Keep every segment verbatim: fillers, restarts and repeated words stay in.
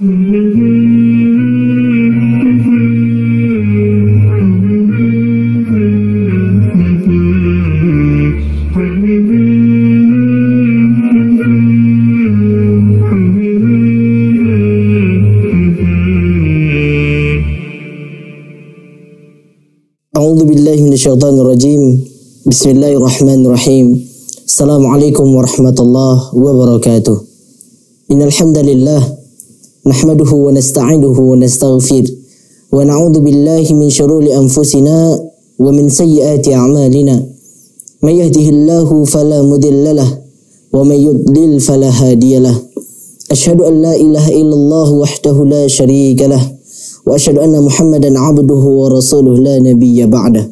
Bismillahirrahmanirrahim. Bismillahirrahmanirrahim. Assalamualaikum warahmatullahi wabarakatuh. Innal hamdalillah nahmaduhu wa nasta'inuhu wa nastaghfir wa na'udzu billahi min shururi anfusina wa min sayyiati a'malina. May yahdihillahu fala mudilla lahu wa may yudlil fala hadiyalah. Asyhadu an la ilaha illallah wahdahu la syarika lah wa asyhadu anna Muhammadan 'abduhu wa rasuluhu la nabiyya ba'dahu.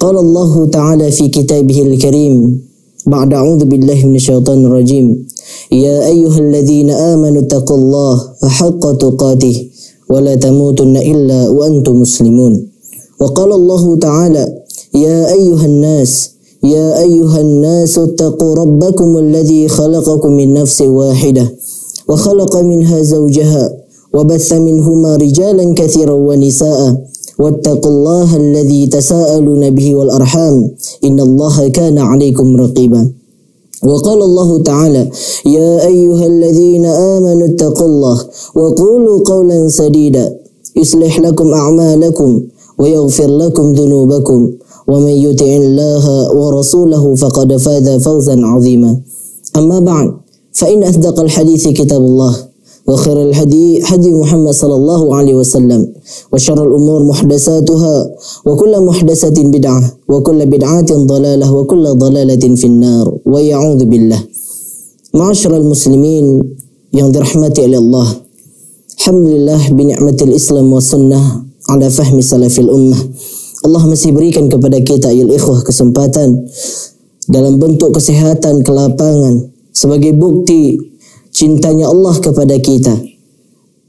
قال الله تعالى في كتابه الكريم بعد أعوذ بالله من الشيطان الرجيم يا أيها الذين آمنوا اتقوا الله حق تقاته ولا تموتن إلا وأنتم مسلمون وقال الله تعالى يا أيها الناس يا أيها الناس اتقوا ربكم الذي خلقكم من نفس واحدة وخلق منها زوجها وبث منهما رجالا كثيرا ونساء واتقوا الله الذي تساءلون به والأرحام إن الله كان عليكم رقيبا وقال الله تعالى يا أيها الذين آمنوا اتقوا الله وقولوا قولا سديدا يصلح لكم أعمالكم ويغفر لكم ذنوبكم ومن يطع الله ورسوله فقد فاز فوزا عظيما أما بعد فإن أصدق الحديث كتاب الله وخير الهدي هدي محمد صلى الله عليه وسلم وشر الأمور محدثاتها وكل محدثة بدعة وكل بدعة ضلالة وكل ضلالة في النار ويعوذ بالله معاشر المسلمين yang dirahmati oleh Allah. Alhamdulillah binikmatil Islam wa sunnah ala fahmi salafil ummah. Allah masih berikan kepada kita ya ikhwah kesempatan dalam bentuk kesehatan, kelapangan sebagai bukti cintanya Allah kepada kita,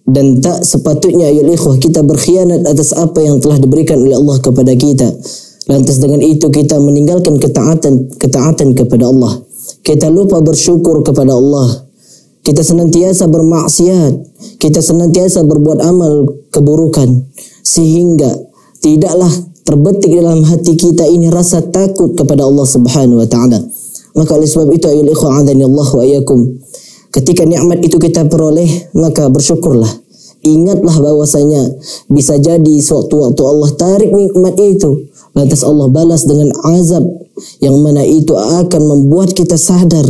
dan tak sepatutnya ya ikhwah kita berkhianat atas apa yang telah diberikan oleh Allah kepada kita. Lantas dengan itu kita meninggalkan ketaatan ketaatan kepada Allah, kita lupa bersyukur kepada Allah, kita senantiasa bermaksiat, kita senantiasa berbuat amal keburukan, sehingga tidaklah terbetik dalam hati kita ini rasa takut kepada Allah Subhanahu wa taala. Maka oleh sebab itu ya ikhwah azanillahu wa iyyakum, ketika nikmat itu kita peroleh, maka bersyukurlah. Ingatlah bahwasanya bisa jadi suatu waktu Allah tarik nikmat itu, lantas Allah balas dengan azab yang mana itu akan membuat kita sadar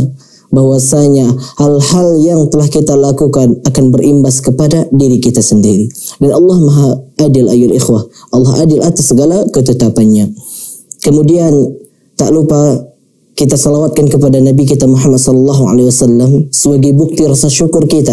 bahwasanya hal-hal yang telah kita lakukan akan berimbas kepada diri kita sendiri. Dan Allah Maha Adil ayul ikhwah. Allah adil atas segala ketetapannya. Kemudian tak lupa kita salawatkan kepada Nabi kita Muhammad sallallahu alaihi wasallam sebagai bukti rasa syukur kita,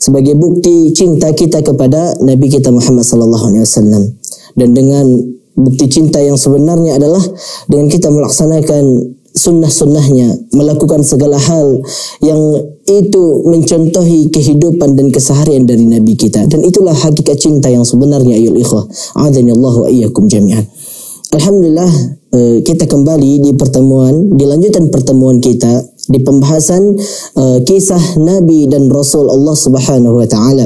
sebagai bukti cinta kita kepada Nabi kita Muhammad sallallahu alaihi wasallam. Dan dengan bukti cinta yang sebenarnya adalah dengan kita melaksanakan sunnah-sunnahnya, melakukan segala hal yang itu mencontohi kehidupan dan keseharian dari Nabi kita. Dan itulah hakikat cinta yang sebenarnya ayul ikhwah. A'adzanillahu wa iyyakum jami'an. Alhamdulillah, kita kembali di pertemuan, di lanjutan pertemuan kita di pembahasan uh, kisah Nabi dan Rasul Allah Subhanahu wa taala.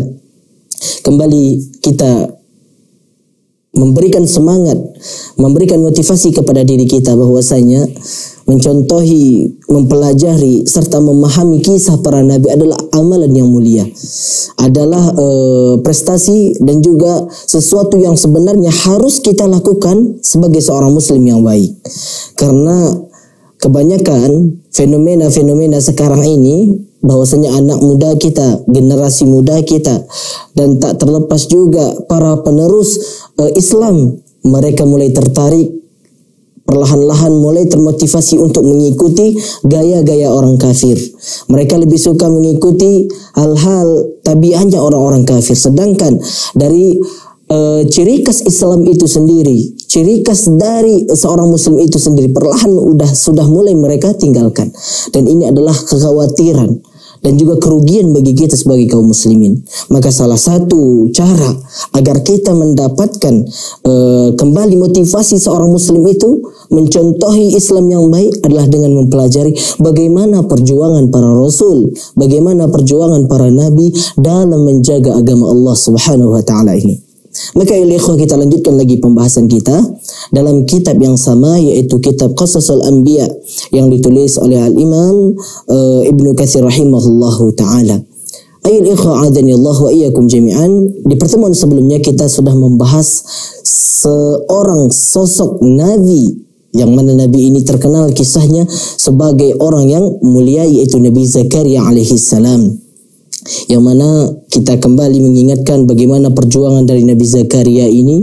Kembali kita memberikan semangat, memberikan motivasi kepada diri kita bahwasanya mencontohi, mempelajari serta memahami kisah para nabi adalah amalan yang mulia, adalah uh, prestasi dan juga sesuatu yang sebenarnya harus kita lakukan sebagai seorang muslim yang baik. Karena kebanyakan fenomena-fenomena sekarang ini bahwasanya anak muda kita, generasi muda kita, dan tak terlepas juga para penerus uh, Islam, mereka mulai tertarik, perlahan-lahan mulai termotivasi untuk mengikuti gaya-gaya orang kafir. Mereka lebih suka mengikuti hal-hal tabiatnya orang-orang kafir. Sedangkan dari e, ciri khas Islam itu sendiri, ciri khas dari seorang muslim itu sendiri, perlahan udah sudah mulai mereka tinggalkan. Dan ini adalah kekhawatiran dan juga kerugian bagi kita sebagai kaum muslimin. Maka salah satu cara agar kita mendapatkan uh, kembali motivasi seorang muslim itu mencontohi Islam yang baik adalah dengan mempelajari bagaimana perjuangan para rasul, bagaimana perjuangan para nabi dalam menjaga agama Allah Subhanahu wa taala ini. Maka ya ikhwah, kita lanjutkan lagi pembahasan kita dalam kitab yang sama, yaitu kitab Qasasul Anbiya yang ditulis oleh al-Imam uh, Ibn Kathir rahimahullahu ta'ala. Ayol ikhwah adanillahu wa iyyakum jami'an. Di pertemuan sebelumnya kita sudah membahas seorang sosok nabi yang mana nabi ini terkenal kisahnya sebagai orang yang mulia, yaitu Nabi Zakaria alaihi salam, yang mana kita kembali mengingatkan bagaimana perjuangan dari Nabi Zakaria ini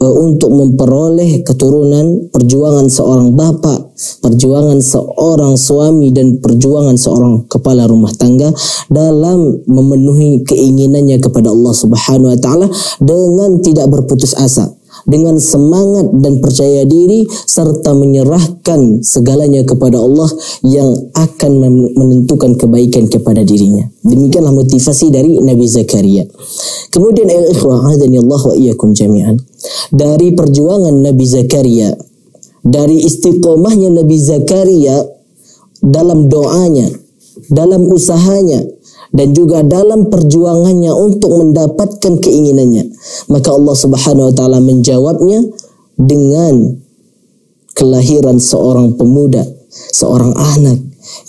e, untuk memperoleh keturunan, perjuangan seorang bapak, perjuangan seorang suami, dan perjuangan seorang kepala rumah tangga dalam memenuhi keinginannya kepada Allah Subhanahu wa taala dengan tidak berputus asa, dengan semangat dan percaya diri, serta menyerahkan segalanya kepada Allah yang akan menentukan kebaikan kepada dirinya. Demikianlah motivasi dari Nabi Zakaria. Kemudian ayol ikhwah adanillahu wa iyyakum jami'an, dari perjuangan Nabi Zakaria, dari istiqomahnya Nabi Zakaria dalam doanya, dalam usahanya, dan juga dalam perjuangannya untuk mendapatkan keinginannya, maka Allah Subhanahu wa taala menjawabnya dengan kelahiran seorang pemuda, seorang anak,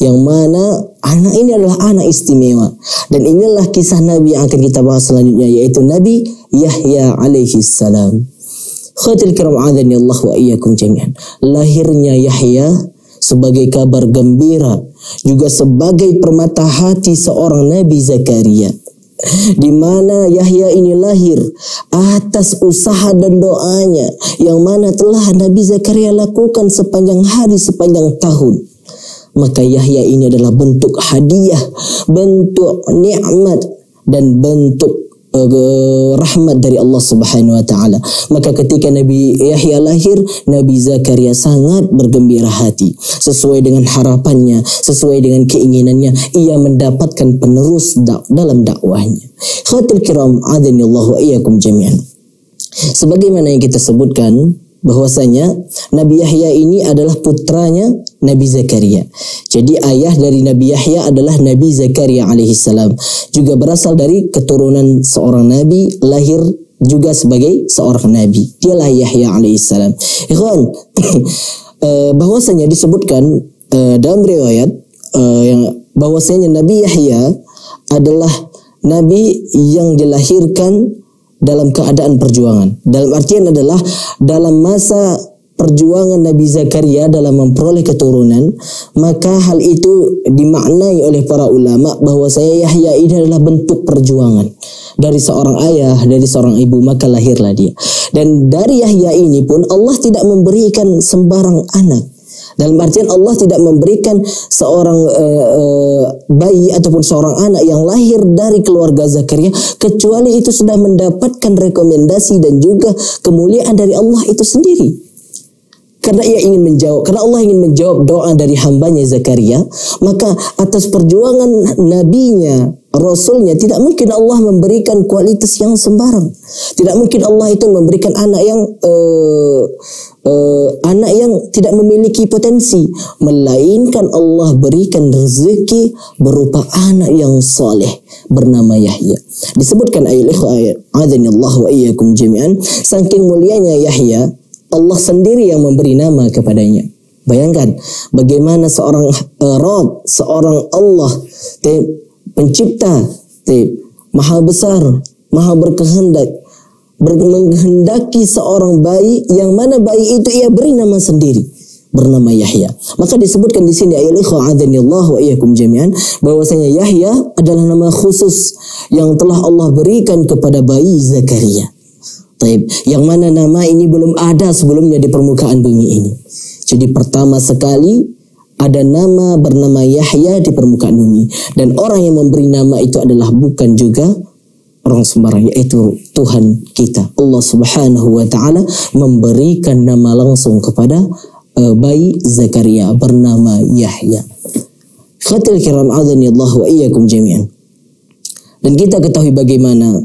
yang mana anak ini adalah anak istimewa. Dan inilah kisah nabi yang akan kita bahas selanjutnya, yaitu Nabi Yahya alaihi salam. Khawatil kiram adanillahu wa iyyakum jami'an. Lahirnya Yahya sebagai kabar gembira, juga sebagai permata hati seorang Nabi Zakaria, di mana Yahya ini lahir atas usaha dan doanya yang mana telah Nabi Zakaria lakukan sepanjang hari, sepanjang tahun. Maka Yahya ini adalah bentuk hadiah, bentuk nikmat, dan bentuk rahmat dari Allah Subhanahu wa taala. Maka ketika Nabi Yahya lahir, Nabi Zakaria sangat bergembira hati. Sesuai dengan harapannya, sesuai dengan keinginannya, ia mendapatkan penerus dak dalam dakwahnya. Khawatul kiram adanillahu wa iyyakum jami'an. Sebagaimana yang kita sebutkan bahwasanya Nabi Yahya ini adalah putranya Nabi Zakaria. Jadi ayah dari Nabi Yahya adalah Nabi Zakaria alaihi salam, juga berasal dari keturunan seorang nabi, lahir juga sebagai seorang nabi. Dialah Yahya alaihi salam. Ikhwan, bahwasanya disebutkan dalam riwayat yang bahwasanya Nabi Yahya adalah nabi yang dilahirkan dalam keadaan perjuangan. Dalam artian adalah dalam masa perjuangan Nabi Zakaria dalam memperoleh keturunan, maka hal itu dimaknai oleh para ulama bahwa saya Yahya ini adalah bentuk perjuangan dari seorang ayah, dari seorang ibu, maka lahirlah dia. Dan dari Yahya ini pun Allah tidak memberikan sembarang anak. Dalam artian Allah tidak memberikan seorang uh, uh, bayi ataupun seorang anak yang lahir dari keluarga Zakaria, kecuali itu sudah mendapatkan rekomendasi dan juga kemuliaan dari Allah itu sendiri. Karena ia ingin menjawab, karena Allah ingin menjawab doa dari hambanya Zakaria, maka atas perjuangan nabinya, rasulnya, tidak mungkin Allah memberikan kualitas yang sembarang. Tidak mungkin Allah itu memberikan anak yang uh, uh, anak yang tidak memiliki potensi, melainkan Allah berikan rezeki berupa anak yang soleh bernama Yahya. Disebutkan ayat ayat adanillahu wa iyyakum jami'an, saking mulianya Yahya, Allah sendiri yang memberi nama kepadanya. Bayangkan bagaimana seorang uh, Rabb, seorang Allah, te, pencipta, te, maha besar, maha berkehendak, ber, menghendaki seorang bayi yang mana bayi itu ia beri nama sendiri bernama Yahya. Maka disebutkan di sini ayat ikhwa adanillahu wa iyyakum jami'an bahwasanya Yahya adalah nama khusus yang telah Allah berikan kepada bayi Zakaria. Taib, yang mana nama ini belum ada sebelumnya di permukaan bumi ini. Jadi pertama sekali ada nama bernama Yahya di permukaan bumi, dan orang yang memberi nama itu adalah bukan juga orang sembarang, yaitu Tuhan kita Allah Subhanahu wa taala memberikan nama langsung kepada uh, bayi Zakaria bernama Yahya. Khatil kiram adhani Allah wa iyyakum jami'an. Dan kita ketahui bagaimana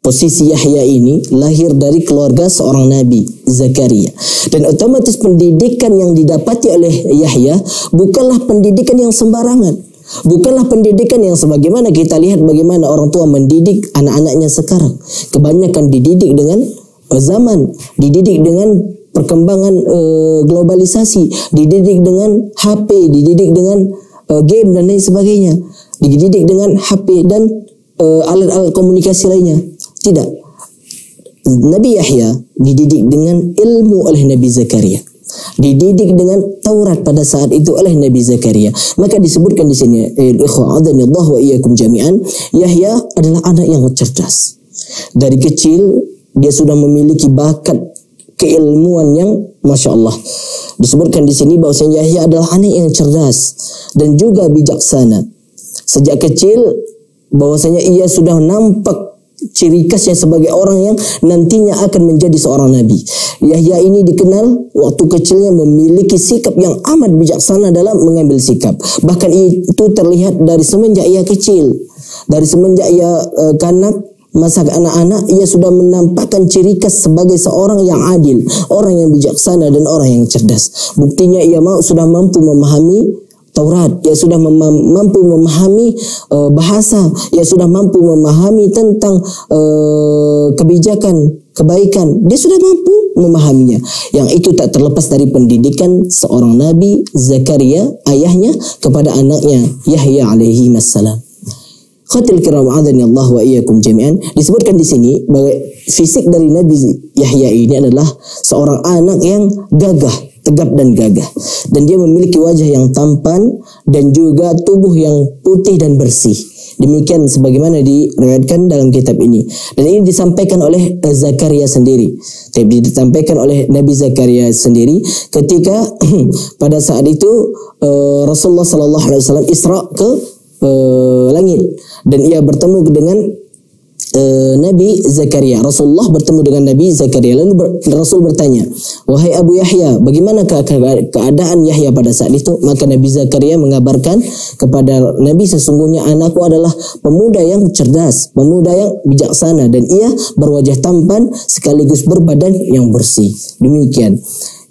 posisi Yahya ini lahir dari keluarga seorang nabi, Zakaria. Dan otomatis pendidikan yang didapati oleh Yahya bukanlah pendidikan yang sembarangan. Bukanlah pendidikan yang sebagaimana kita lihat bagaimana orang tua mendidik anak-anaknya sekarang. Kebanyakan dididik dengan zaman, dididik dengan perkembangan e, globalisasi, dididik dengan H P, dididik dengan e, game dan lain sebagainya, dididik dengan H P dan e, alat-alat komunikasi lainnya. Tidak, Nabi Yahya dididik dengan ilmu oleh Nabi Zakaria, dididik dengan Taurat pada saat itu oleh Nabi Zakaria. Maka disebutkan di sini, ikhwa'adhanillahu wa iyyakum jami'an, Yahya adalah anak yang cerdas. Dari kecil dia sudah memiliki bakat keilmuan yang masya Allah. Disebutkan di sini bahwasanya Yahya adalah anak yang cerdas dan juga bijaksana. Sejak kecil bahwasanya ia sudah nampak ciri khasnya sebagai orang yang nantinya akan menjadi seorang nabi. Yahya ini dikenal waktu kecilnya memiliki sikap yang amat bijaksana dalam mengambil sikap. Bahkan itu terlihat dari semenjak ia kecil, dari semenjak ia uh, kanak. Masa anak-anak ia sudah menampakkan ciri khas sebagai seorang yang adil, orang yang bijaksana dan orang yang cerdas. Buktinya ia mau sudah mampu memahami Taurat, ia sudah mem- mampu memahami uh, bahasa, ia sudah mampu memahami tentang uh, kebijakan, kebaikan. Dia sudah mampu memahaminya. Yang itu tak terlepas dari pendidikan seorang Nabi Zakaria, ayahnya kepada anaknya Yahya alaihi wassalam. Khatil kiram adhani Allah wa iyyakum jami'an. Disebutkan di sini bahwa fisik dari Nabi Yahya ini adalah seorang anak yang gagah, tegap dan gagah. Dan dia memiliki wajah yang tampan dan juga tubuh yang putih dan bersih. Demikian sebagaimana diriwayatkan dalam kitab ini. Dan ini disampaikan oleh Zakaria sendiri. Tapi disampaikan oleh Nabi Zakaria sendiri ketika pada saat itu Rasulullah sallallahu alaihi wasallam Isra ke Uh, langit, dan ia bertemu dengan uh, Nabi Zakaria. Rasulullah bertemu dengan Nabi Zakaria, lalu ber, Rasul bertanya, wahai Abu Yahya, bagaimana ke- ke- keadaan Yahya pada saat itu? Maka Nabi Zakaria mengabarkan kepada Nabi, sesungguhnya anakku adalah pemuda yang cerdas, pemuda yang bijaksana, dan ia berwajah tampan sekaligus berbadan yang bersih. Demikian.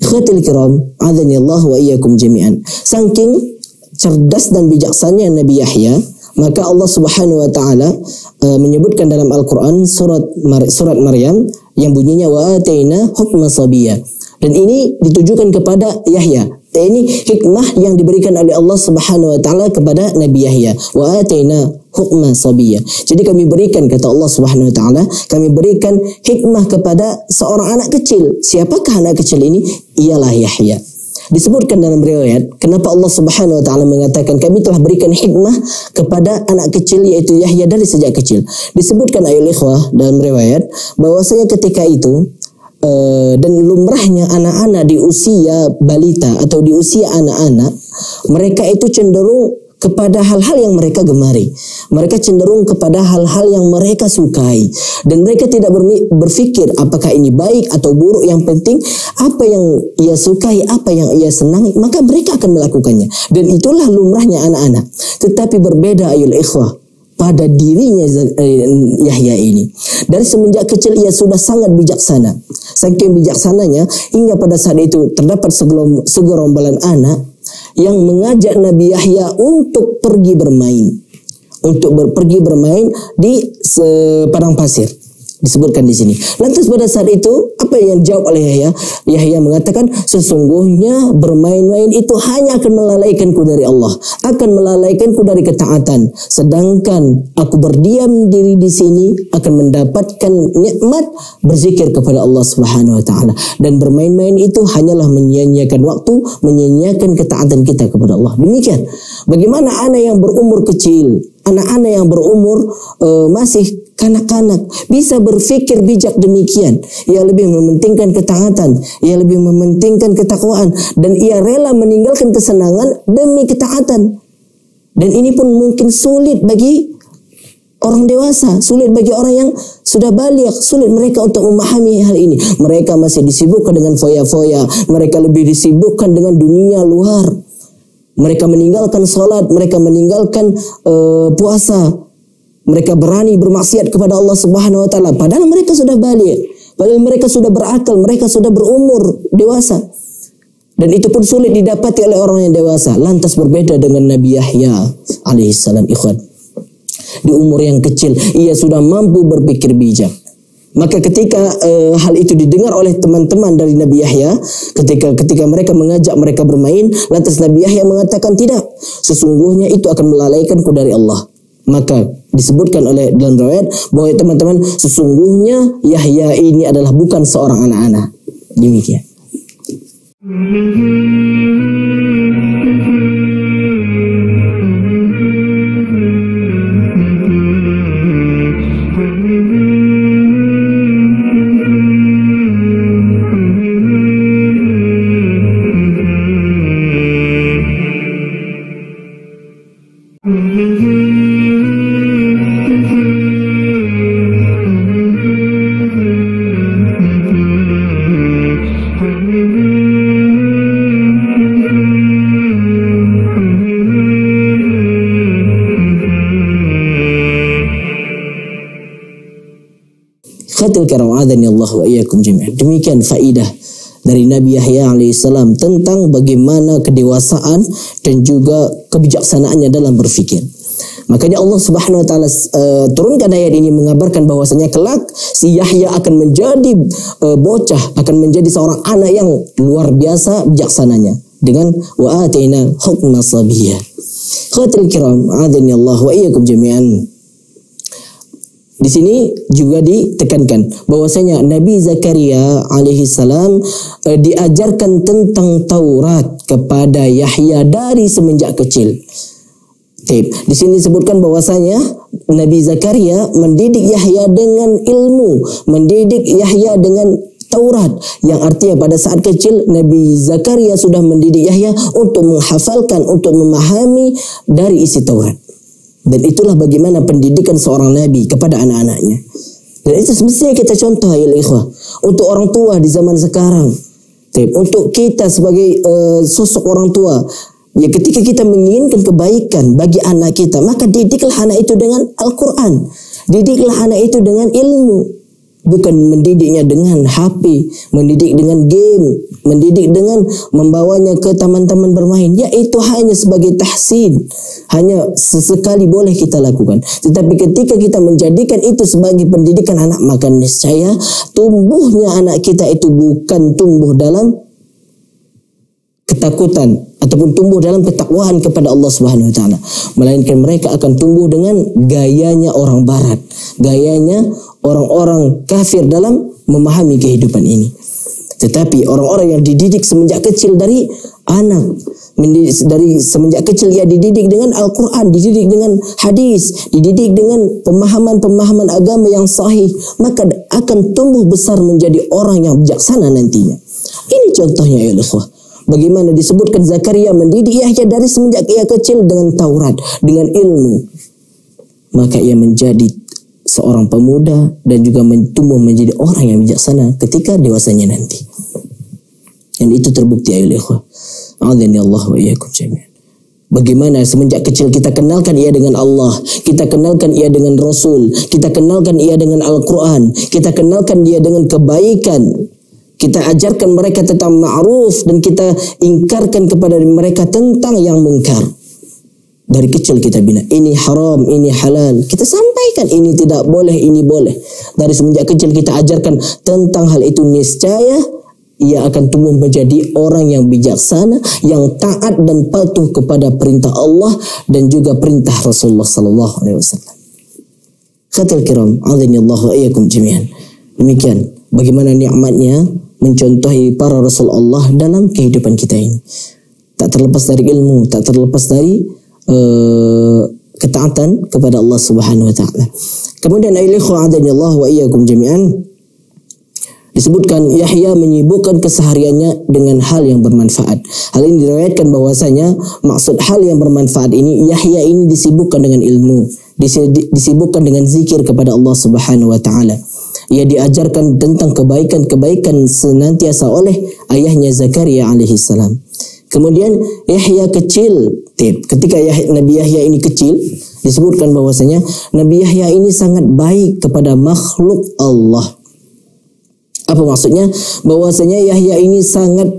Khatil kiram adhanillahu wa iyyakum jami'an. Saking cerdas dan bijaksananya Nabi Yahya, maka Allah Subhanahu wa taala e, menyebutkan dalam Al-Qur'an surat Mar- surat Maryam yang bunyinya wa ataina hukma sabiyya. Dan ini ditujukan kepada Yahya. Ini hikmah yang diberikan oleh Allah Subhanahu wa taala kepada Nabi Yahya. Wa ataina hukma sabiyya. Jadi kami berikan, kata Allah Subhanahu wa taala, kami berikan hikmah kepada seorang anak kecil. Siapakah anak kecil ini? Ialah Yahya. Disebutkan dalam riwayat, kenapa Allah Subhanahu wa taala mengatakan kami telah berikan hikmah kepada anak kecil yaitu Yahya dari sejak kecil. Disebutkan ayol ikhwah dalam riwayat bahwasanya ketika itu uh, dan lumrahnya anak-anak di usia balita atau di usia anak-anak, mereka itu cenderung kepada hal-hal yang mereka gemari. Mereka cenderung kepada hal-hal yang mereka sukai. Dan mereka tidak berpikir apakah ini baik atau buruk. Yang penting apa yang ia sukai, apa yang ia senangi, maka mereka akan melakukannya. Dan itulah lumrahnya anak-anak. Tetapi berbeda ayul ikhwah pada dirinya Yahya ini. Dari semenjak kecil ia sudah sangat bijaksana. Saking bijaksananya hingga pada saat itu terdapat segerombolan anak yang mengajak Nabi Yahya untuk pergi bermain, untuk ber, pergi bermain di se, padang pasir. Disebutkan di sini. Lantas pada saat itu apa yang jawab oleh Yahya? Yahya mengatakan, sesungguhnya bermain-main itu hanya akan melalaikanku dari Allah, akan melalaikanku dari ketaatan. Sedangkan aku berdiam diri di sini akan mendapatkan nikmat berzikir kepada Allah Subhanahu wa taala. Dan bermain-main itu hanyalah menyia-nyiakan waktu, menyia-nyiakan ketaatan kita kepada Allah. Demikian. Bagaimana anak yang berumur kecil, anak-anak yang berumur uh, masih kanak-kanak bisa berpikir bijak demikian. Ia lebih mementingkan ketaatan, ia lebih mementingkan ketakwaan, dan ia rela meninggalkan kesenangan demi ketaatan. Dan ini pun mungkin sulit bagi orang dewasa, sulit bagi orang yang sudah baligh, sulit mereka untuk memahami hal ini. Mereka masih disibukkan dengan foya-foya, mereka lebih disibukkan dengan dunia luar. Mereka meninggalkan salat, mereka meninggalkan uh, puasa. Mereka berani bermaksiat kepada Allah Subhanahu wa taala padahal mereka sudah baligh, padahal mereka sudah berakal, mereka sudah berumur dewasa. Dan itu pun sulit didapati oleh orang yang dewasa. Lantas berbeda dengan Nabi Yahya alaihissalam ikhwan. Di umur yang kecil ia sudah mampu berpikir bijak. Maka ketika e, hal itu didengar oleh teman-teman dari Nabi Yahya, ketika ketika mereka mengajak mereka bermain, lantas Nabi Yahya mengatakan tidak, sesungguhnya itu akan melalaikanku dari Allah. Maka disebutkan oleh dalam riwayat bahwa teman-teman, sesungguhnya Yahya ini adalah bukan seorang anak-anak. Demikian. Demikian faidah dari Nabi Yahya alaihissalam tentang bagaimana kedewasaan dan juga kebijaksanaannya dalam berfikir. Makanya Allah Subhanahu wa taala uh, turunkan ayat ini mengabarkan bahwasanya kelak si Yahya akan menjadi uh, bocah, akan menjadi seorang anak yang luar biasa bijaksananya dengan wa atina hukma sabiyya. Khairul kiram, adzinallahu wa iyyakum jami'an. Di sini juga ditekankan bahwasanya Nabi Zakaria alaihissalam e, diajarkan tentang Taurat kepada Yahya dari semenjak kecil. Tip. Di sini disebutkan bahwasanya Nabi Zakaria mendidik Yahya dengan ilmu, mendidik Yahya dengan Taurat, yang artinya pada saat kecil Nabi Zakaria sudah mendidik Yahya untuk menghafalkan, untuk memahami dari isi Taurat. Dan itulah bagaimana pendidikan seorang nabi kepada anak-anaknya. Dan itu semestinya kita contoh ya ikhwah untuk orang tua di zaman sekarang. Untuk kita sebagai uh, sosok orang tua, ya ketika kita menginginkan kebaikan bagi anak kita, maka didiklah anak itu dengan Al-Qur'an. Didiklah anak itu dengan ilmu. Bukan mendidiknya dengan H P, mendidik dengan game, mendidik dengan membawanya ke taman-taman bermain. Ya itu hanya sebagai tahsin, hanya sesekali boleh kita lakukan. Tetapi ketika kita menjadikan itu sebagai pendidikan anak, maka niscaya tumbuhnya anak kita itu bukan tumbuh dalam ketakutan ataupun tumbuh dalam ketakwaan kepada Allah Subhanahu wa taala, melainkan mereka akan tumbuh dengan gayanya orang barat, gayanya orang-orang kafir dalam memahami kehidupan ini. Tetapi orang-orang yang dididik semenjak kecil dari anak, dari semenjak kecil ia dididik dengan Al-Qur'an, dididik dengan hadis, dididik dengan pemahaman-pemahaman agama yang sahih, maka akan tumbuh besar menjadi orang yang bijaksana nantinya. Ini contohnya ya ikhwah. Bagaimana disebutkan Zakaria mendidik Yahya dari semenjak ia kecil dengan Taurat, dengan ilmu. Maka ia menjadi seorang pemuda dan juga tumbuh menjadi orang yang bijaksana ketika dewasanya nanti. Dan itu terbukti ayol ikhwah. A'adhanillahu wa iyyakum jami'an. Bagaimana semenjak kecil kita kenalkan ia dengan Allah, kita kenalkan ia dengan Rasul, kita kenalkan ia dengan Al-Quran, kita kenalkan dia dengan kebaikan. Kita ajarkan mereka tentang ma'ruf dan kita ingkarkan kepada mereka tentang yang mungkar. Dari kecil kita bina, ini haram, ini halal. Kita sampaikan ini tidak boleh, ini boleh. Dari semenjak kecil kita ajarkan tentang hal itu, niscaya ia akan tumbuh menjadi orang yang bijaksana, yang taat dan patuh kepada perintah Allah dan juga perintah Rasulullah sallallahu alaihi wasallam. Khatil kiram, adzinallahu wa iyyakum jami'an. Demikian bagaimana nikmatnya mencontohi para Rasul Allah dalam kehidupan kita ini. Tak terlepas dari ilmu, tak terlepas dari uh, ketaatan kepada Allah Subhanahu wa taala. Kemudian ayul ikhwan wa iyyakum jami'an, disebutkan Yahya menyibukkan kesehariannya dengan hal yang bermanfaat. Hal ini diriwayatkan bahwasanya maksud hal yang bermanfaat ini, Yahya ini disibukkan dengan ilmu, disibukkan dengan zikir kepada Allah Subhanahu wa taala. Ia diajarkan tentang kebaikan-kebaikan senantiasa oleh ayahnya Zakaria alaihissalam. Kemudian Yahya kecil. Ketika Nabi Yahya ini kecil, disebutkan bahwasanya Nabi Yahya ini sangat baik kepada makhluk Allah. Apa maksudnya? Bahwasanya Yahya ini sangat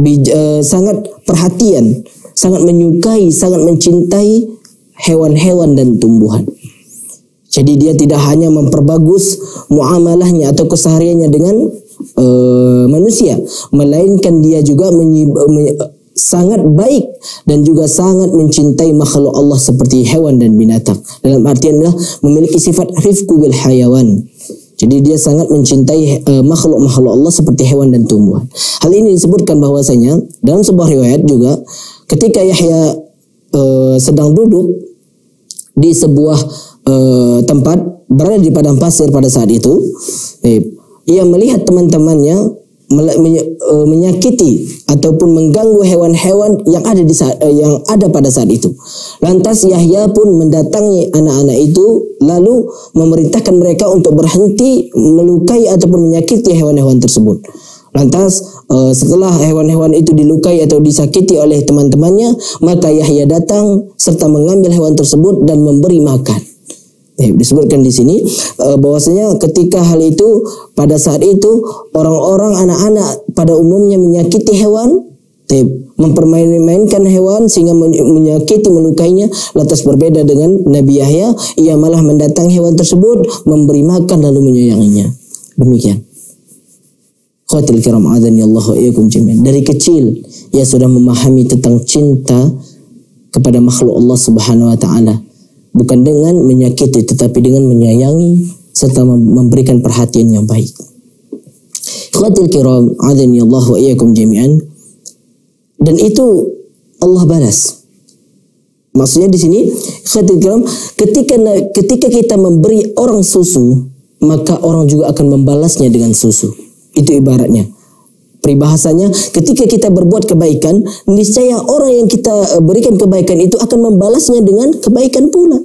uh, sangat perhatian, sangat menyukai, sangat mencintai hewan-hewan dan tumbuhan. Jadi dia tidak hanya memperbagus muamalahnya atau kesehariannya dengan Uh, manusia, melainkan dia juga sangat baik dan juga sangat mencintai makhluk Allah seperti hewan dan binatang. Dalam artian adalah memiliki sifat rifqu bil hayawan. Jadi dia sangat mencintai makhluk-makhluk uh, Allah seperti hewan dan tumbuhan. Hal ini disebutkan bahwasanya dalam sebuah riwayat juga ketika Yahya uh, sedang duduk di sebuah uh, tempat, berada di padang pasir pada saat itu, eh, ia melihat teman-temannya menyakiti ataupun mengganggu hewan-hewan yang ada di saat, yang ada pada saat itu. Lantas Yahya pun mendatangi anak-anak itu lalu memerintahkan mereka untuk berhenti melukai ataupun menyakiti hewan-hewan tersebut. Lantas setelah hewan-hewan itu dilukai atau disakiti oleh teman-temannya, maka Yahya datang serta mengambil hewan tersebut dan memberi makan. Disebutkan di sini bahwasanya ketika hal itu, pada saat itu orang-orang, anak-anak pada umumnya menyakiti hewan, mempermain-mainkan hewan sehingga menyakiti, melukainya. Lantas berbeda dengan Nabi Yahya, ia malah mendatangi hewan tersebut, memberi makan lalu menyayanginya. Demikian. Khawatil kiram azanillahu iyyakum jami'an. Dari kecil ia sudah memahami tentang cinta kepada makhluk Allah Subhanahu wa taala. Bukan dengan menyakiti, tetapi dengan menyayangi serta memberikan perhatian yang baik. Ikhwatil kiram, adhanillahu wa iyyakum jami'an. Dan itu Allah balas. Maksudnya di sini, ikhwatil kiram, ketika ketika kita memberi orang susu, maka orang juga akan membalasnya dengan susu. Itu ibaratnya. Peribahasanya, ketika kita berbuat kebaikan, niscaya orang yang kita berikan kebaikan itu akan membalasnya dengan kebaikan pula.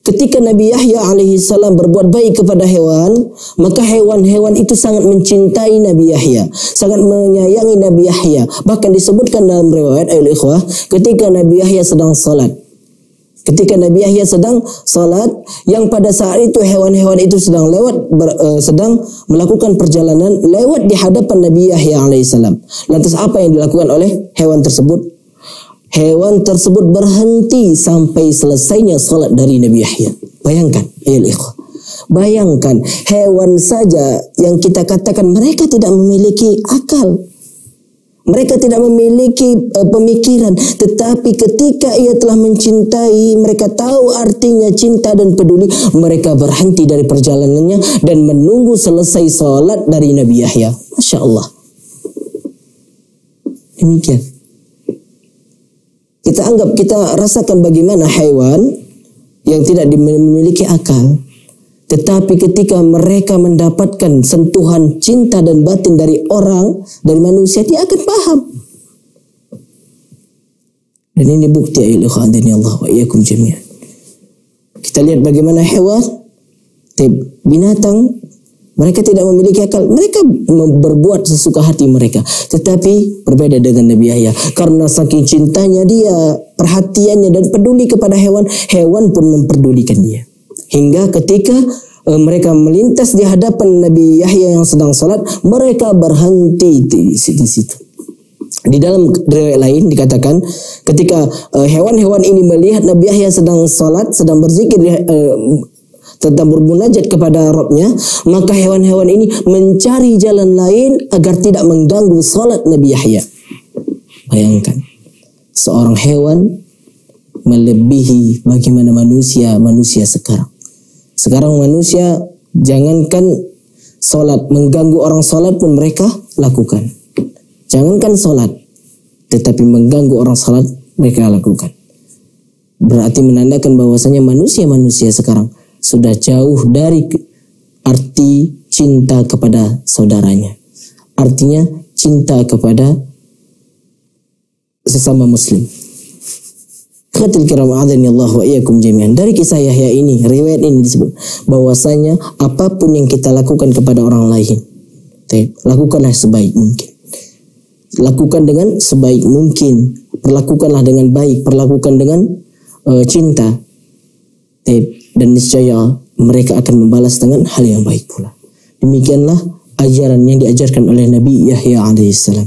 Ketika Nabi Yahya alaihissalam berbuat baik kepada hewan, maka hewan-hewan itu sangat mencintai Nabi Yahya, sangat menyayangi Nabi Yahya. Bahkan disebutkan dalam riwayat ayul ikhwah, ketika Nabi Yahya sedang salat, Ketika Nabi Yahya sedang salat, yang pada saat itu hewan-hewan itu sedang lewat, ber, uh, sedang melakukan perjalanan lewat di hadapan Nabi Yahya alaihissalam. Lantas apa yang dilakukan oleh hewan tersebut? Hewan tersebut berhenti sampai selesainya salat dari Nabi Yahya. Bayangkan, ayol ikhwah. Bayangkan, hewan saja yang kita katakan mereka tidak memiliki akal. Mereka tidak memiliki uh, pemikiran, tetapi ketika ia telah mencintai, mereka tahu artinya cinta dan peduli, mereka berhenti dari perjalanannya dan menunggu selesai salat dari Nabi Yahya. Masya Allah. Demikian. Kita anggap, kita rasakan bagaimana hewan yang tidak memiliki akal, tetapi ketika mereka mendapatkan sentuhan cinta dan batin dari orang, dari manusia, dia akan paham. Dan ini bukti ayat Allah wa iyyakum jami'an. Kita lihat bagaimana hewan, binatang, mereka tidak memiliki akal, mereka berbuat sesuka hati mereka. Tetapi berbeda dengan Nabi Yahya, karena saking cintanya dia, perhatiannya dan peduli kepada hewan, hewan pun memperdulikan dia. Hingga ketika e, mereka melintas di hadapan Nabi Yahya yang sedang salat, mereka berhenti di, di situ. Di dalam riwayat lain dikatakan, ketika hewan-hewan e, ini melihat Nabi Yahya sedang salat, sedang berzikir, e, sedang bermunajat kepada Rabbnya, maka hewan-hewan ini mencari jalan lain agar tidak mengganggu salat Nabi Yahya. Bayangkan, seorang hewan melebihi bagaimana manusia-manusia sekarang. Sekarang manusia, jangankan solat, mengganggu orang solat pun mereka lakukan. Jangankan solat, tetapi mengganggu orang solat mereka lakukan. Berarti menandakan bahwasanya manusia-manusia sekarang sudah jauh dari arti cinta kepada saudaranya. Artinya cinta kepada sesama muslim. Khatil kiram a'adhanillahu wa iyyakum jami'an. Dari kisah Yahya ini, riwayat ini disebut bahwasanya apapun yang kita lakukan kepada orang lain, lakukanlah sebaik mungkin. lakukan dengan sebaik mungkin. Perlakukanlah dengan baik, perlakukan dengan uh, cinta. Dan niscaya mereka akan membalas dengan hal yang baik pula. Demikianlah ajaran yang diajarkan oleh Nabi Yahya alaihissalam.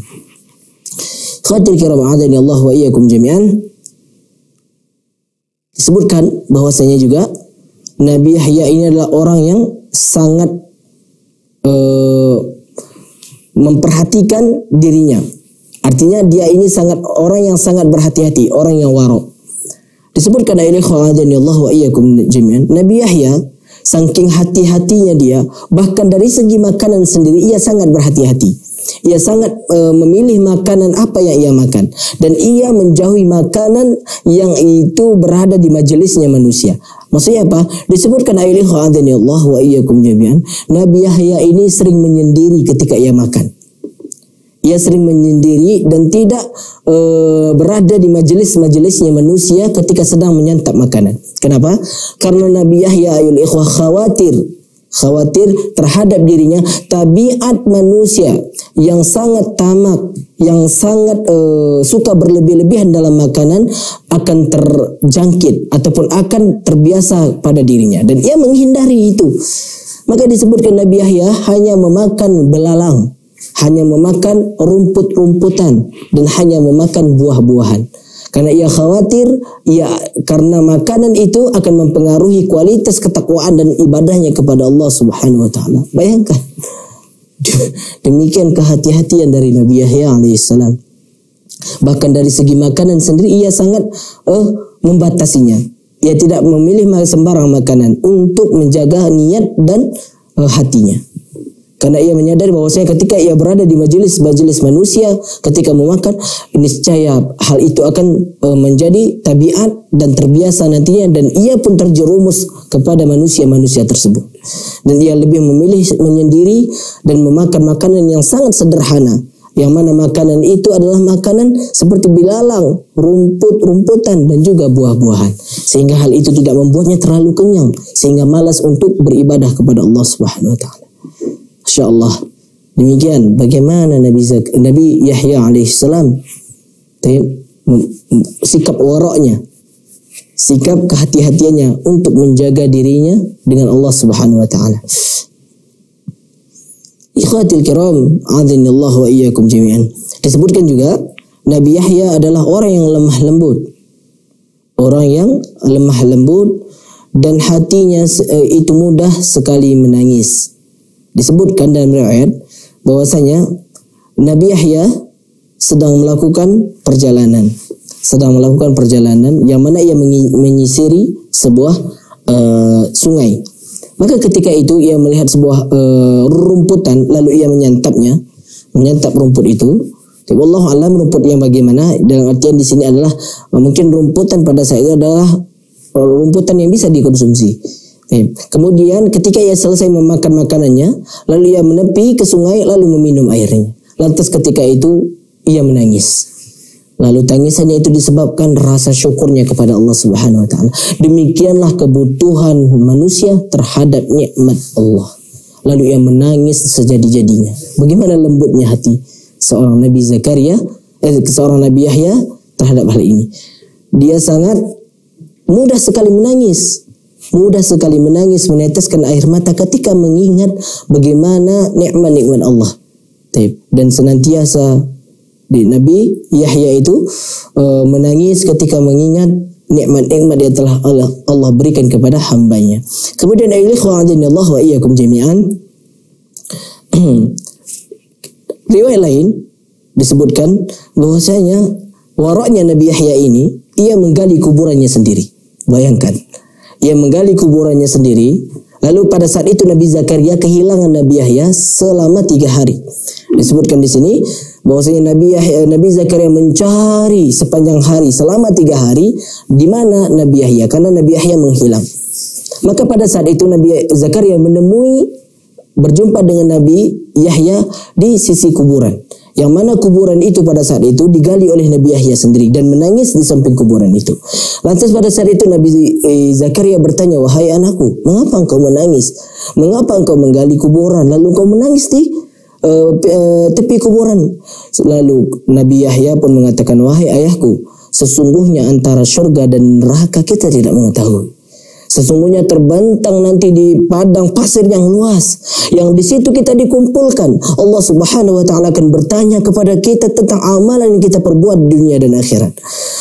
Khawatir kiram adani Allah wa iyyakum jami'an. Disebutkan bahwasanya juga Nabi Yahya ini adalah orang yang sangat uh, memperhatikan dirinya. Artinya dia ini sangat orang yang sangat berhati-hati, orang yang waro. Disebutkan ayat Allahu wa iyyakum jami'an. Nabi Yahya saking hati-hatinya dia, bahkan dari segi makanan sendiri ia sangat berhati-hati. Ia sangat e, memilih makanan apa yang ia makan, dan ia menjauhi makanan yang itu berada di majelisnya manusia. Maksudnya apa? Disebutkan ayat Allahu wa iyyakum jami'an. Nabi Yahya ini sering menyendiri ketika ia makan. Ia sering menyendiri dan tidak e, berada di majelis-majelisnya manusia ketika sedang menyantap makanan. Kenapa? Karena Nabi Yahya ayul ikhwah khawatir, khawatir terhadap dirinya tabiat manusia yang sangat tamak, yang sangat e, suka berlebih-lebihan dalam makanan akan terjangkit ataupun akan terbiasa pada dirinya, dan ia menghindari itu. Maka disebutkan Nabi Yahya hanya memakan belalang, hanya memakan rumput-rumputan, dan hanya memakan buah-buahan. Karena ia khawatir, ia karena makanan itu akan mempengaruhi kualitas ketakwaan dan ibadahnya kepada Allah Subhanahu wa taala. Bayangkan. Demikian kehati-hatian dari Nabi Yahya alaihissalam. Bahkan dari segi makanan sendiri ia sangat eh, membatasinya. Ia tidak memilih sembarang makanan untuk menjaga niat dan eh, hatinya. Karena ia menyadari bahwasanya ketika ia berada di majelis-majelis manusia, ketika memakan, niscaya hal itu akan e, menjadi tabiat dan terbiasa nantinya, dan ia pun terjerumus kepada manusia-manusia tersebut. Dan ia lebih memilih menyendiri dan memakan makanan yang sangat sederhana, yang mana makanan itu adalah makanan seperti belalang, rumput-rumputan, dan juga buah-buahan. Sehingga hal itu tidak membuatnya terlalu kenyang, sehingga malas untuk beribadah kepada Allah Subhanahu wa taala. InsyaAllah. Demikian bagaimana Nabi, Zak, Nabi Yahya alaihissalam sikap waraknya, sikap kehati-hatiannya untuk menjaga dirinya dengan Allah Subhanahu wa taala. Ikhwatil kiram, adzinallahu wa iyyakum jami'an. Disebutkan juga Nabi Yahya adalah orang yang lemah lembut. Orang yang lemah lembut dan hatinya itu mudah sekali menangis. Disebutkan dalam riwayat bahwasanya Nabi Yahya sedang melakukan perjalanan, sedang melakukan perjalanan yang mana ia menyisiri sebuah uh, sungai. Maka ketika itu ia melihat sebuah uh, rumputan, lalu ia menyantapnya, menyantap rumput itu. Wallahu alam rumput yang bagaimana, dalam artian di sini adalah mungkin rumputan pada saat itu adalah rumputan yang bisa dikonsumsi. Kemudian ketika ia selesai memakan makanannya, lalu ia menepi ke sungai lalu meminum airnya. Lantas ketika itu ia menangis. Lalu tangisannya itu disebabkan rasa syukurnya kepada Allah Subhanahu wa taala. Demikianlah kebutuhan manusia terhadap nikmat Allah. Lalu ia menangis sejadi-jadinya. Bagaimana lembutnya hati seorang Nabi Zakaria, eh, seorang Nabi Yahya terhadap hal ini. Dia sangat mudah sekali menangis. Mudah sekali menangis, meneteskan air mata ketika mengingat bagaimana nikmat-nikmat Allah. Dan senantiasa di Nabi Yahya itu menangis ketika mengingat nikmat-nikmat yang telah Allah berikan kepada hambanya. Kemudian ayat Allahu wa iyyakum jami'an. Riwayat lain disebutkan bahwasanya waraknya Nabi Yahya ini ia menggali kuburannya sendiri. Bayangkan. Ia menggali kuburannya sendiri. Lalu pada saat itu Nabi Zakaria kehilangan Nabi Yahya selama tiga hari. Disebutkan di sini bahwasanya Nabi Yahya, Nabi Zakaria mencari sepanjang hari selama tiga hari di mana Nabi Yahya, karena Nabi Yahya menghilang. Maka pada saat itu Nabi Zakaria menemui, berjumpa dengan Nabi Yahya di sisi kuburan, yang mana kuburan itu pada saat itu digali oleh Nabi Yahya sendiri dan menangis di samping kuburan itu. Lantas pada saat itu Nabi Zakaria bertanya, "Wahai anakku, mengapa engkau menangis? Mengapa engkau menggali kuburan lalu engkau menangis di uh, uh, tepi kuburan. Lalu Nabi Yahya pun mengatakan, wahai ayahku, sesungguhnya antara surga dan neraka kita tidak mengetahui. Sesungguhnya terbentang nanti di padang pasir yang luas, yang di situ kita dikumpulkan. Allah Subhanahu wa taala akan bertanya kepada kita tentang amalan yang kita perbuat di dunia dan akhirat.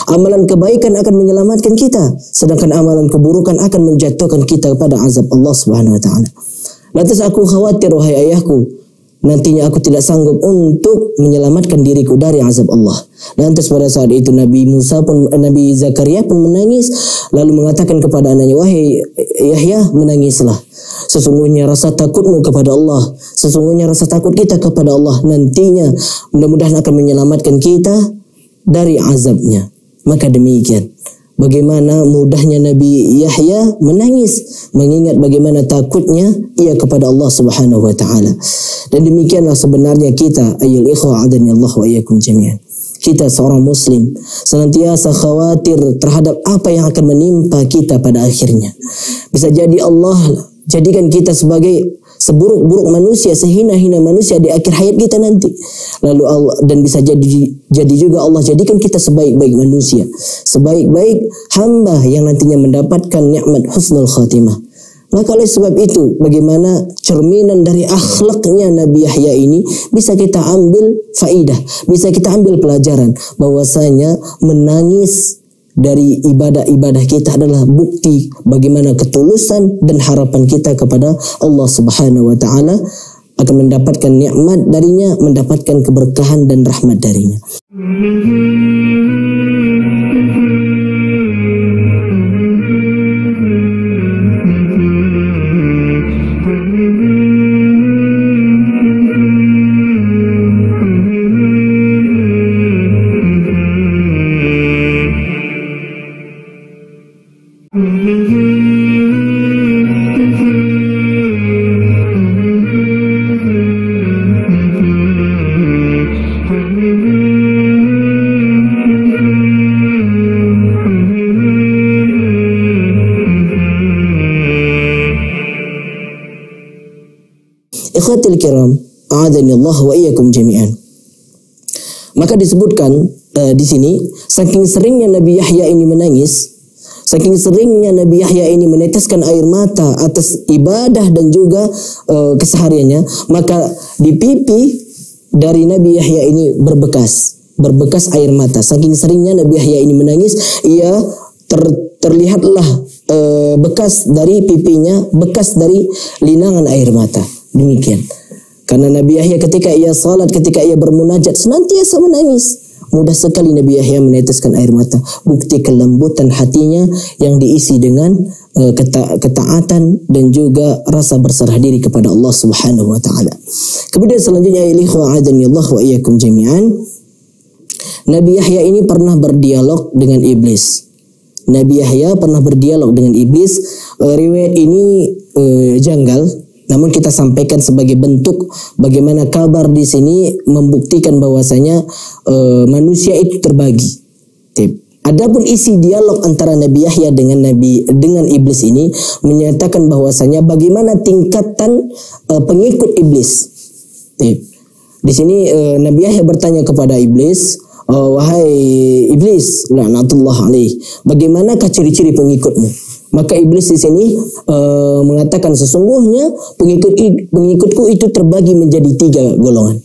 Amalan kebaikan akan menyelamatkan kita, sedangkan amalan keburukan akan menjatuhkan kita kepada azab Allah Subhanahu wa taala. Lantas aku khawatir, wahai ayahku, nantinya aku tidak sanggup untuk menyelamatkan diriku dari azab Allah. Lantas pada saat itu Nabi Musa pun Nabi Zakaria pun menangis, lalu mengatakan kepada anaknya, wahai Yahya, menangislah. Sesungguhnya rasa takutmu kepada Allah, sesungguhnya rasa takut kita kepada Allah nantinya mudah-mudahan akan menyelamatkan kita dari azabnya. Maka demikian, bagaimana mudahnya Nabi Yahya menangis mengingat bagaimana takutnya ia kepada Allah Subhanahu wa taala. Dan demikianlah sebenarnya kita ayyul ikhwah adanillahu wa iyyakum jami'an. Kita seorang muslim senantiasa khawatir terhadap apa yang akan menimpa kita pada akhirnya. Bisa jadi Allah jadikan kita sebagai seburuk-buruk manusia, sehina-hina manusia di akhir hayat kita nanti. Lalu Allah, dan bisa jadi jadi juga Allah jadikan kita sebaik-baik manusia, sebaik-baik hamba yang nantinya mendapatkan nikmat husnul khatimah. Maka oleh sebab itu, bagaimana cerminan dari akhlaknya Nabi Yahya ini bisa kita ambil faidah, bisa kita ambil pelajaran bahwasanya menangis dari ibadah-ibadah kita adalah bukti bagaimana ketulusan dan harapan kita kepada Allah Subhanahu wa taala akan mendapatkan nikmat darinya, mendapatkan keberkahan dan rahmat darinya. Ikhwatil kiram, a'adhanillahu wa iyyakum jami'an. Maka disebutkan uh, di sini, saking seringnya Nabi Yahya ini menangis, saking seringnya Nabi Yahya ini meneteskan air mata atas ibadah dan juga uh, kesehariannya, maka di pipi dari Nabi Yahya ini berbekas, berbekas air mata. Saking seringnya Nabi Yahya ini menangis, ia ter, terlihatlah uh, bekas dari pipinya, bekas dari linangan air mata. Demikian. Karena Nabi Yahya ketika ia salat, ketika ia bermunajat, senantiasa menangis. Mudah sekali Nabi Yahya meneteskan air mata. Bukti kelembutan hatinya yang diisi dengan uh, keta ketaatan dan juga rasa berserah diri kepada Allah Subhanahu wa taala. Kemudian selanjutnya, ikhwa adanillahu wa iyyakum jami'an. Nabi Yahya ini pernah berdialog dengan iblis. Nabi Yahya pernah berdialog dengan iblis. Uh, riwayat ini uh, janggal, namun kita sampaikan sebagai bentuk bagaimana kabar di sini membuktikan bahwasanya e, manusia itu terbagi. Tip. Adapun isi dialog antara Nabi Yahya dengan Nabi dengan iblis ini menyatakan bahwasanya bagaimana tingkatan e, pengikut iblis. Tip. Di sini e, Nabi Yahya bertanya kepada iblis, e, wahai iblis, la'natullah alaih, bagaimanakah ciri-ciri pengikutmu? Maka iblis di sini e, mengatakan, sesungguhnya pengikut pengikutku itu terbagi menjadi tiga golongan.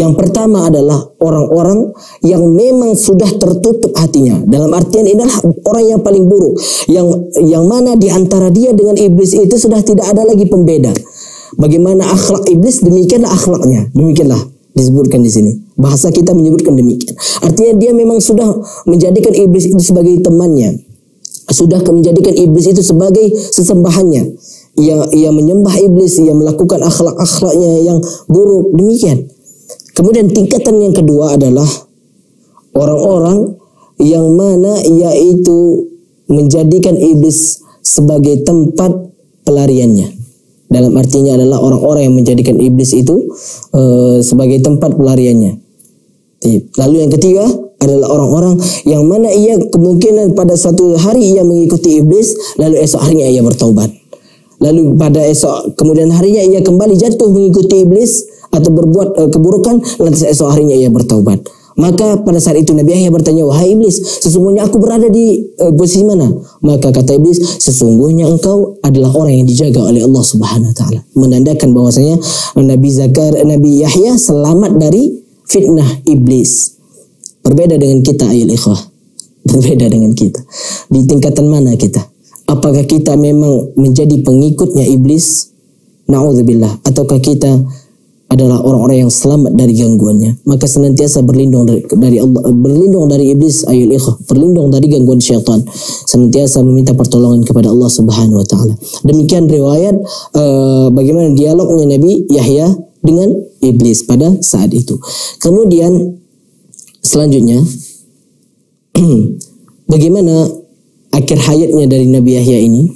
Yang pertama adalah orang-orang yang memang sudah tertutup hatinya. Dalam artian ini adalah orang yang paling buruk, yang yang mana di antara dia dengan iblis itu sudah tidak ada lagi pembeda. Bagaimana akhlak iblis, demikianlah akhlaknya, demikianlah disebutkan di sini. Bahasa kita menyebutkan demikian. Artinya dia memang sudah menjadikan iblis itu sebagai temannya. Sudah menjadikan iblis itu sebagai sesembahannya. Ia, ia menyembah iblis, ia melakukan akhlak-akhlaknya yang buruk. Demikian. Kemudian tingkatan yang kedua adalah orang-orang yang mana yaitu menjadikan iblis sebagai tempat pelariannya. Dalam artinya adalah orang-orang yang menjadikan iblis itu uh, sebagai tempat pelariannya. Lalu yang ketiga adalah orang-orang yang mana ia kemungkinan pada suatu hari ia mengikuti iblis, lalu esok harinya ia bertaubat. Lalu pada esok kemudian harinya ia kembali jatuh mengikuti iblis, atau berbuat keburukan, lantas esok harinya ia bertaubat. Maka pada saat itu Nabi Yahya bertanya, wahai iblis, sesungguhnya aku berada di e, posisi mana? Maka kata iblis, sesungguhnya engkau adalah orang yang dijaga oleh Allah Subhanahu Wa Taala. Menandakan bahwasanya Nabi Zakar, Nabi Yahya selamat dari fitnah iblis. Berbeda dengan kita, ayol ikhwah. Berbeda dengan kita. Di tingkatan mana kita? Apakah kita memang menjadi pengikutnya iblis? Na'udzubillah. Ataukah kita adalah orang-orang yang selamat dari gangguannya? Maka senantiasa berlindung dari, dari Allah, berlindung dari iblis, ayol ikhwah, berlindung dari gangguan syaitan, senantiasa meminta pertolongan kepada Allah Subhanahu Wa Taala. Demikian riwayat uh, bagaimana dialognya Nabi Yahya dengan iblis pada saat itu. Kemudian selanjutnya bagaimana akhir hayatnya dari Nabi Yahya ini,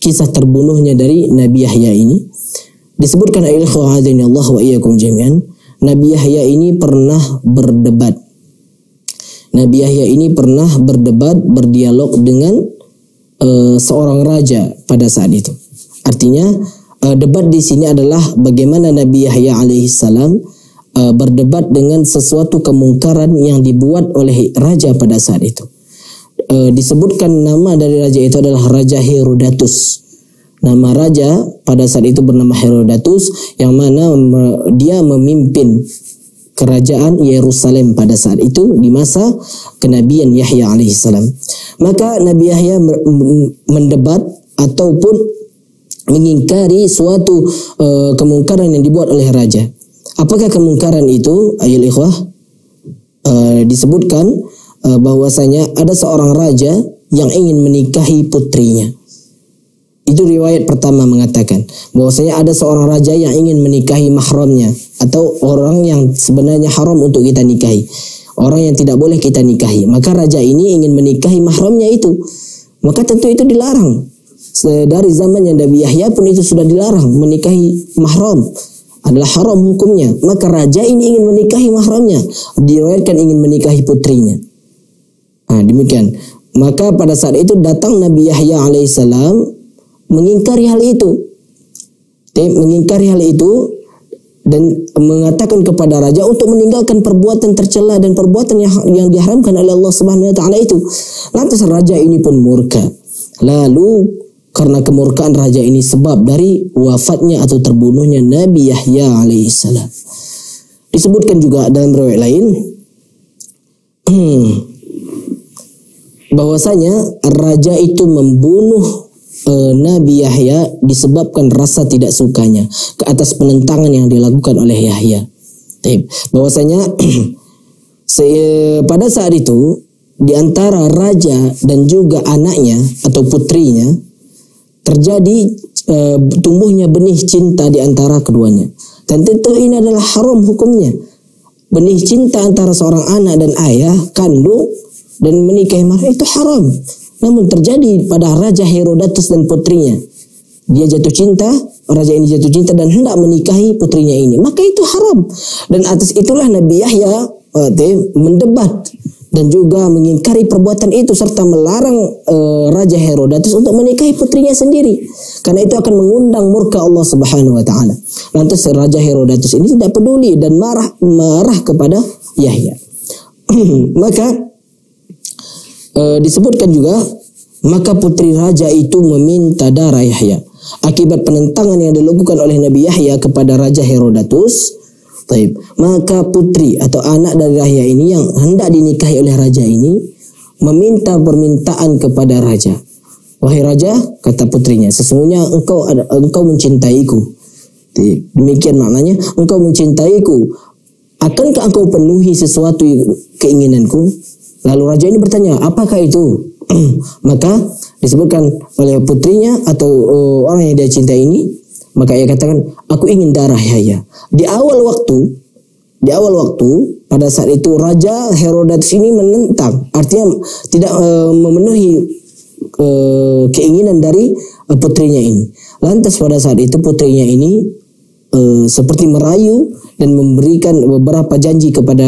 kisah terbunuhnya dari Nabi Yahya ini. Disebutkan ayat Allah wa iyyakum jami'an, Nabi Yahya ini pernah berdebat. Nabi Yahya ini pernah berdebat, berdialog dengan uh, seorang raja pada saat itu. Artinya uh, debat di sini adalah bagaimana Nabi Yahya alaihissalam uh, berdebat dengan sesuatu kemungkaran yang dibuat oleh raja pada saat itu. Uh, disebutkan nama dari raja itu adalah Raja Herodotus. Nama raja pada saat itu bernama Herodotus, yang mana dia memimpin kerajaan Yerusalem pada saat itu di masa kenabian Yahya alaihissalam. Maka Nabi Yahya mendebat ataupun mengingkari suatu uh, kemungkaran yang dibuat oleh raja. Apakah kemungkaran itu, ayol ikhwah? Uh, disebutkan uh, bahwasanya ada seorang raja yang ingin menikahi putrinya. Itu riwayat pertama mengatakan bahwasanya ada seorang raja yang ingin menikahi mahramnya, atau orang yang sebenarnya haram untuk kita nikahi, orang yang tidak boleh kita nikahi. Maka raja ini ingin menikahi mahramnya itu, maka tentu itu dilarang. Dari zamannya Nabi Yahya pun itu sudah dilarang, menikahi mahram adalah haram hukumnya. Maka raja ini ingin menikahi mahramnya, diriwayatkan ingin menikahi putrinya. Nah, demikian. Maka pada saat itu datang Nabi Yahya alaihissalam mengingkari hal itu, mengingkari hal itu dan mengatakan kepada raja untuk meninggalkan perbuatan tercela dan perbuatan yang, yang diharamkan oleh Allah Subhanahu Wa Taala itu. Lantas raja ini pun murka. Lalu karena kemurkaan raja ini sebab dari wafatnya atau terbunuhnya Nabi Yahya alaihissalam. Disebutkan juga dalam riwayat lain bahwasanya raja itu membunuh Nabi Yahya disebabkan rasa tidak sukanya ke atas penentangan yang dilakukan oleh Yahya. Bahwasanya pada saat itu di antara raja dan juga anaknya atau putrinya terjadi e, tumbuhnya benih cinta di antara keduanya. Dan tentu ini adalah haram hukumnya. Benih cinta antara seorang anak dan ayah kandung dan menikahi mahram itu haram. Namun terjadi pada Raja Herodotus dan putrinya. Dia jatuh cinta, raja ini jatuh cinta dan hendak menikahi putrinya ini. Maka itu haram. Dan atas itulah Nabi Yahya mendebat dan juga mengingkari perbuatan itu, serta melarang e, Raja Herodotus untuk menikahi putrinya sendiri, karena itu akan mengundang murka Allah Subhanahu Wa Taala. Lantas Raja Herodotus ini tidak peduli dan marah marah kepada Yahya. Maka E, disebutkan juga, maka putri raja itu meminta darah Yahya akibat penentangan yang dilakukan oleh Nabi Yahya kepada Raja Herodotus. Taib. Maka putri atau anak dari Yahya ini yang hendak dinikahi oleh raja ini meminta permintaan kepada raja. Wahai raja, kata putrinya, sesungguhnya engkau ada, engkau mencintaiku. Taib. Demikian maknanya, engkau mencintaiku. Akankah engkau penuhi sesuatu keinginanku? Lalu raja ini bertanya, apakah itu? Maka disebutkan oleh putrinya atau uh, orang yang dia cinta ini, maka ia katakan, aku ingin darah Yahya. Di awal waktu, di awal waktu pada saat itu Raja Herodotus ini menentang, artinya tidak uh, memenuhi uh, keinginan dari uh, putrinya ini. Lantas pada saat itu putrinya ini uh, seperti merayu dan memberikan beberapa janji kepada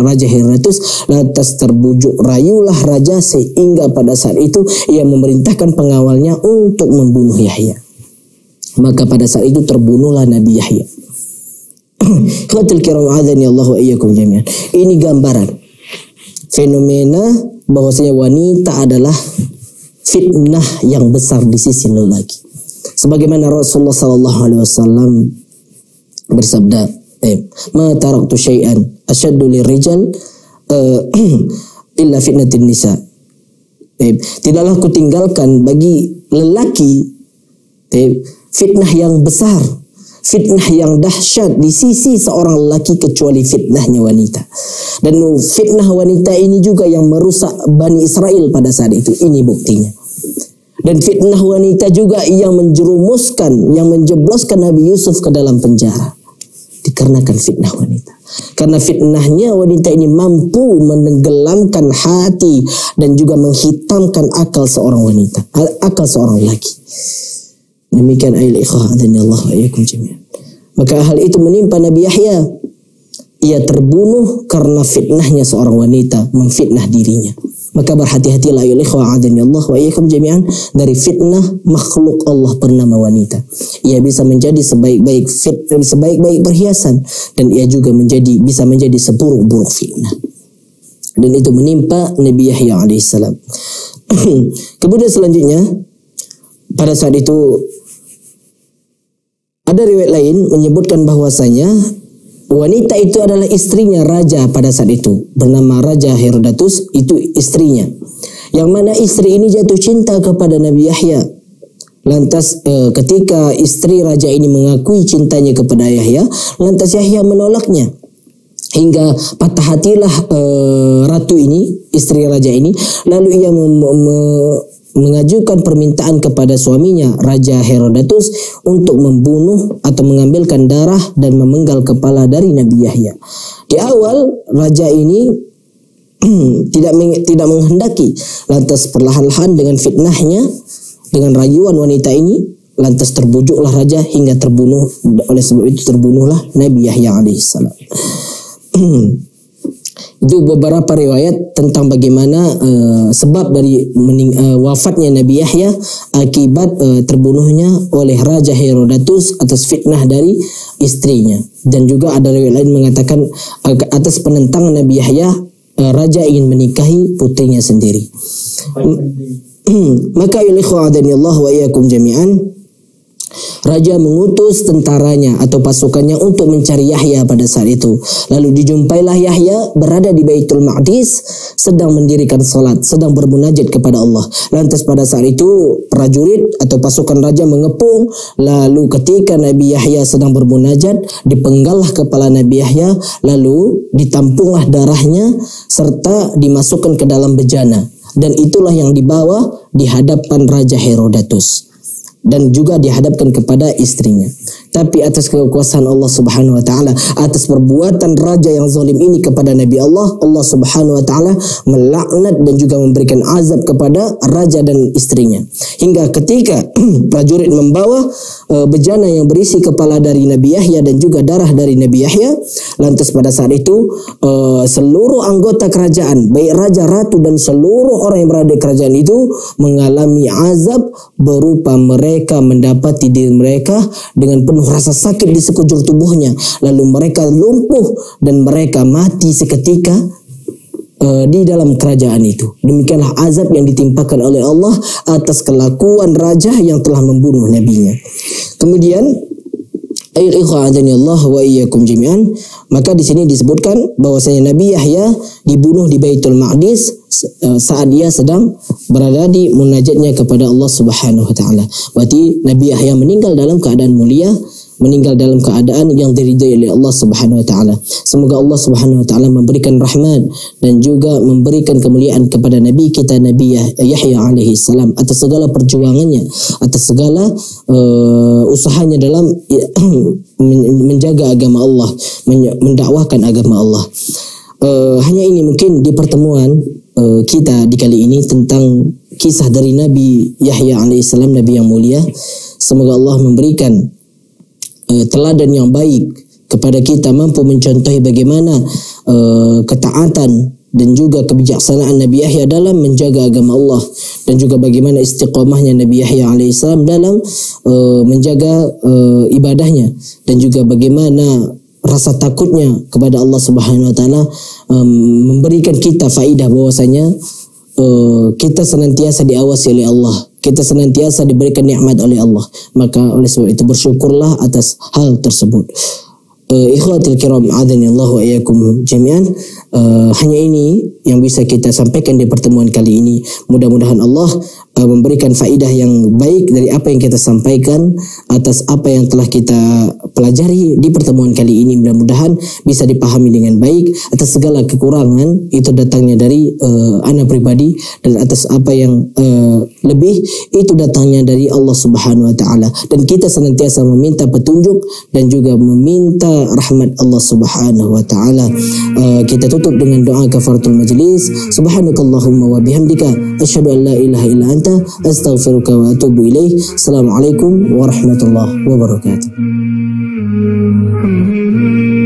Raja Herodotus. Lantas terbujuk rayulah raja sehingga pada saat itu ia memerintahkan pengawalnya untuk membunuh Yahya. Maka pada saat itu terbunuhlah Nabi Yahya. Khatul kiram azani Allah wa iyyakum jami'an. Ini gambaran fenomena bahwasanya wanita adalah fitnah yang besar di sisi lelaki. Sebagaimana Rasulullah sallallahu alaihi wasallam bersabda, eh, "Ma taraktu syai'an asyaddu lirijal uh, illa fitnatin nisa." Eh, tidaklah kutinggalkan bagi lelaki eh, fitnah yang besar, fitnah yang dahsyat di sisi seorang lelaki kecuali fitnahnya wanita. Dan fitnah wanita ini juga yang merusak Bani Israel pada saat itu. Ini buktinya. Dan fitnah wanita juga yang menjerumuskan, yang menjebloskan Nabi Yusuf ke dalam penjara. Dikarenakan fitnah wanita. Karena fitnahnya wanita ini mampu menenggelamkan hati dan juga menghitamkan akal seorang wanita, akal seorang lelaki. Demikian ayat ikhwah dan Allah ayyakum jami'an. Maka hal itu menimpa Nabi Yahya. Ia terbunuh karena fitnahnya seorang wanita memfitnah dirinya. Maka berhati-hatilah ayat ikhwah dan Allah ayyakum jami'an dari fitnah makhluk Allah bernama wanita. Ia bisa menjadi sebaik-baik fit, sebaik-baik perhiasan, dan ia juga menjadi bisa menjadi seburuk-buruk fitnah. Dan itu menimpa Nabi Yahya alaihissalam. Kemudian selanjutnya pada saat itu ada riwayat lain menyebutkan bahwasanya wanita itu adalah istrinya raja pada saat itu, bernama Raja Herodotus, itu istrinya. Yang mana istri ini jatuh cinta kepada Nabi Yahya. Lantas eh, ketika istri raja ini mengakui cintanya kepada Yahya, lantas Yahya menolaknya. Hingga patah hatilah eh, ratu ini, istri raja ini, lalu ia mengajukan permintaan kepada suaminya Raja Herodotus untuk membunuh atau mengambilkan darah dan memenggal kepala dari Nabi Yahya. Di awal raja ini tidak tidak menghendaki, lantas perlahan-lahan dengan fitnahnya, dengan rayuan wanita ini, lantas terbujuklah raja hingga terbunuh. Oleh sebab itu terbunuhlah Nabi Yahya alaihissalam. Itu beberapa riwayat tentang bagaimana uh, sebab dari mening, uh, wafatnya Nabi Yahya akibat uh, terbunuhnya oleh Raja Herodotus atas fitnah dari istrinya. Dan juga ada riwayat lain mengatakan uh, atas penentangan Nabi Yahya, uh, raja ingin menikahi putrinya sendiri. Maka ya ikhwanillah wa iyyakum jami'an, raja mengutus tentaranya atau pasukannya untuk mencari Yahya pada saat itu. Lalu dijumpailah Yahya berada di Baitul Maqdis sedang mendirikan salat, sedang bermunajat kepada Allah. Lantas pada saat itu prajurit atau pasukan raja mengepung. Lalu ketika Nabi Yahya sedang bermunajat, dipenggallah kepala Nabi Yahya, lalu ditampunglah darahnya serta dimasukkan ke dalam bejana. Dan itulah yang dibawa di hadapan Raja Herodotus. Dan juga dihadapkan kepada istrinya. Tapi atas kekuasaan Allah subhanahu wa ta'ala, atas perbuatan raja yang zalim ini kepada Nabi Allah, Allah subhanahu wa ta'ala melaknat dan juga memberikan azab kepada raja dan istrinya. Hingga ketika prajurit membawa uh, bejana yang berisi kepala dari Nabi Yahya dan juga darah dari Nabi Yahya, lantas pada saat itu uh, seluruh anggota kerajaan, baik raja, ratu, dan seluruh orang yang berada di kerajaan itu mengalami azab berupa mereka Mereka mendapati diri mereka dengan penuh rasa sakit di sekujur tubuhnya. Lalu mereka lumpuh dan mereka mati seketika uh, di dalam kerajaan itu. Demikianlah azab yang ditimpakan oleh Allah atas kelakuan raja yang telah membunuh nabinya. Kemudian, ayat ikhwan Allah wa iyyakum jami'an. Maka di sini disebutkan bahwasanya Nabi Yahya dibunuh di Baitul Maqdis saat dia sedang berada di munajatnya kepada Allah subhanahu wa ta'ala. Berarti Nabi Yahya meninggal dalam keadaan mulia, meninggal dalam keadaan yang diridai oleh Allah subhanahu wa ta'ala. Semoga Allah subhanahu wa ta'ala memberikan rahmat dan juga memberikan kemuliaan kepada Nabi kita Nabi Yahya alaihi salam atas segala perjuangannya, atas segala uh, usahanya dalam menjaga agama Allah, mendakwahkan agama Allah. Uh, hanya ini mungkin di pertemuan uh, kita di kali ini tentang kisah dari Nabi Yahya alaihissalam, Nabi yang mulia. Semoga Allah memberikan uh, teladan yang baik kepada kita, mampu mencontohi bagaimana uh, ketaatan dan juga kebijaksanaan Nabi Yahya dalam menjaga agama Allah, dan juga bagaimana istiqomahnya Nabi Yahya alaihissalam dalam uh, menjaga uh, ibadahnya, dan juga bagaimana rasa takutnya kepada Allah Subhanahu Wa Taala um, memberikan kita faidah bahwasanya uh, kita senantiasa diawasi oleh Allah, kita senantiasa diberikan nikmat oleh Allah. Maka oleh sebab itu bersyukurlah atas hal tersebut. Uh, Ikhwatil kiram adhanillahu wa iyyakum jami'an. Uh, hanya ini yang bisa kita sampaikan di pertemuan kali ini. Mudah-mudahan Allah uh, memberikan faidah yang baik dari apa yang kita sampaikan, atas apa yang telah kita pelajari di pertemuan kali ini. Mudah-mudahan bisa dipahami dengan baik. Atas segala kekurangan itu datangnya dari uh, anak pribadi, dan atas apa yang uh, lebih itu datangnya dari Allah Subhanahu Wa Taala. Dan kita senantiasa meminta petunjuk dan juga meminta rahmat Allah Subhanahu Wa Taala. Uh, kita tutup dengan doa kafaratul majlis. Subhanakallahumma wa bihamdika, asyhadu an la ilaha illa anta, astaghfiruka wa atubu ilaih. Assalamualaikum warahmatullahi wabarakatuh.